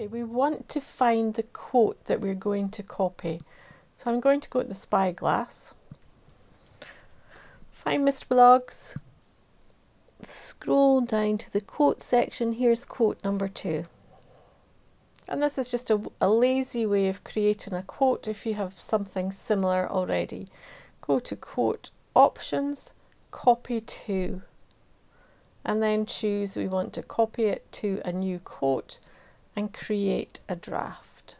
Okay, we want to find the quote that we're going to copy. So I'm going to go to the Spyglass, find Mr. Blogs, scroll down to the quote section. Here's quote number 2. And this is just a lazy way of creating a quote if you have something similar already. Go to quote options, copy to, and then choose we want to copy it to a new quote and create a draft.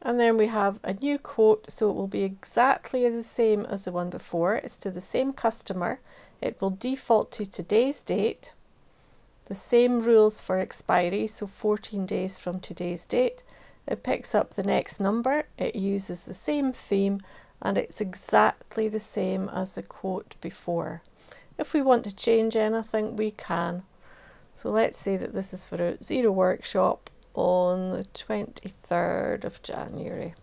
And then we have a new quote, so it will be exactly the same as the one before. It's to the same customer. It will default to today's date. The same rules for expiry, so 14 days from today's date. It picks up the next number, it uses the same theme, and it's exactly the same as the quote before. If we want to change anything, we can. So let's say that this is for a Xero workshop on the 23rd of January.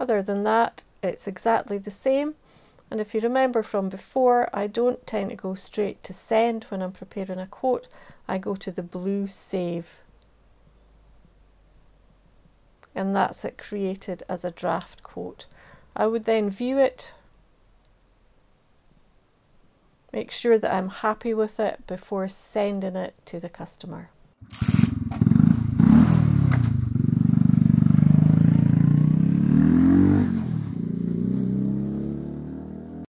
Other than that, it's exactly the same. And if you remember from before, I don't tend to go straight to send when I'm preparing a quote. I go to the blue save. And that's it created as a draft quote. I would then view it, make sure that I'm happy with it before sending it to the customer.